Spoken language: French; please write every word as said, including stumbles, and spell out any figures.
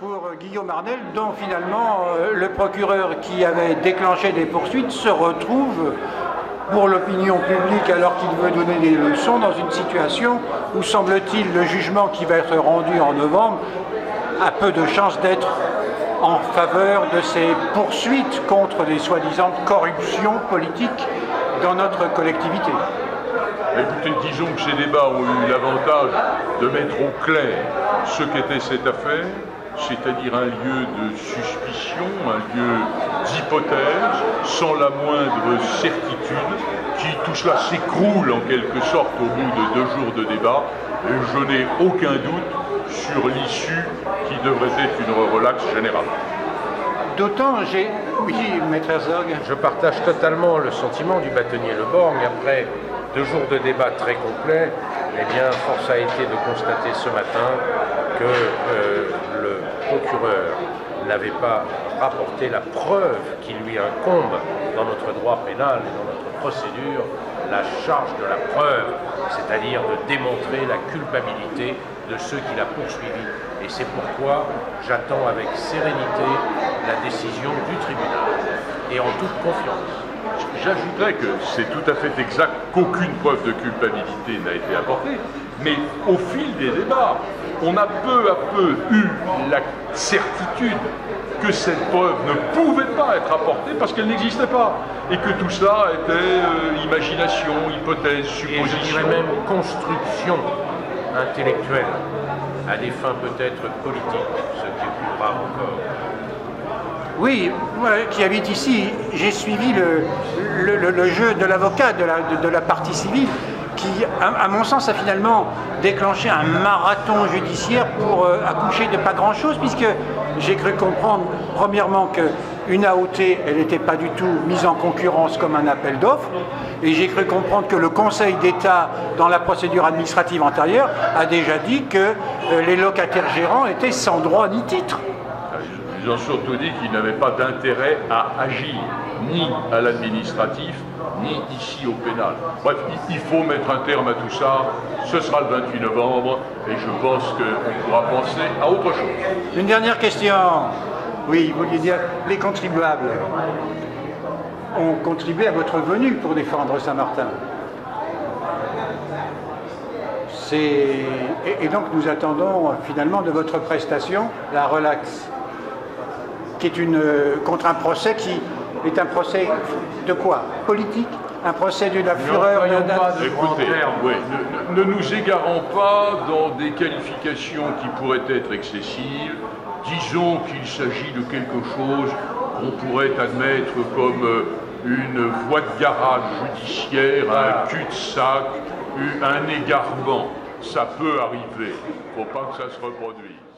pour Guillaume Arnel, dont finalement le procureur qui avait déclenché des poursuites se retrouve, pour l'opinion publique, alors qu'il veut donner des leçons, dans une situation où, semble-t-il, le jugement qui va être rendu en novembre a peu de chances d'être en faveur de ces poursuites contre des soi-disant corruptions politiques dans notre collectivité. Écoutez, disons que ces débats ont eu l'avantage de mettre au clair ce qu'était cette affaire, c'est-à-dire un lieu de suspicion, un lieu d'hypothèse, sans la moindre certitude, qui tout cela s'écroule en quelque sorte au bout de deux jours de débat, et je n'ai aucun doute sur l'issue qui devrait être une relaxe générale. D'autant, j'ai... Oui, maître Herzog. Je partage totalement le sentiment du bâtonnier Le Borgne. Après deux jours de débat très complets, eh bien, force a été de constater ce matin que euh, le procureur n'avait pas rapporté la preuve qui lui incombe dans notre droit pénal et dans notre procédure, la charge de la preuve, c'est-à-dire de démontrer la culpabilité de ceux qu'il a poursuivis. Et c'est pourquoi j'attends avec sérénité la décision du tribunal, et en toute confiance. J'ajouterais que c'est tout à fait exact qu'aucune preuve de culpabilité n'a été apportée, mais au fil des débats, on a peu à peu eu la certitude que cette preuve ne pouvait pas être apportée parce qu'elle n'existait pas, et que tout cela était euh, imagination, hypothèse, supposition. Et je dirais même construction intellectuelle, à des fins peut-être politiques, ce qui est plus rare encore. Oui, moi qui habite ici, j'ai suivi le, le, le, le jeu de l'avocat de la, de, de la partie civile qui, à, à mon sens, a finalement déclenché un marathon judiciaire pour euh, accoucher de pas grand-chose, puisque j'ai cru comprendre, premièrement, qu'une A O T, elle n'était pas du tout mise en concurrence comme un appel d'offres, et j'ai cru comprendre que le Conseil d'État, dans la procédure administrative antérieure, a déjà dit que euh, les locataires gérants étaient sans droit ni titre. Ils ont surtout dit qu'ils n'avaient pas d'intérêt à agir, ni à l'administratif, ni ici au pénal. Bref, il faut mettre un terme à tout ça. Ce sera le vingt-huit novembre et je pense qu'on pourra penser à autre chose. Une dernière question. Oui, vous vouliez dire, les contribuables ont contribué à votre venue pour défendre Saint-Martin. Et, et donc nous attendons finalement de votre prestation la relaxe, qui est une, euh, contre un procès qui est un procès de quoi? Politique? Un procès de la fureur de la... Écoutez, oui, ne, ne nous égarons pas dans des qualifications qui pourraient être excessives. Disons qu'il s'agit de quelque chose qu'on pourrait admettre comme une voie de garage judiciaire, un cul-de-sac, un égarement. Ça peut arriver, il ne faut pas que ça se reproduise.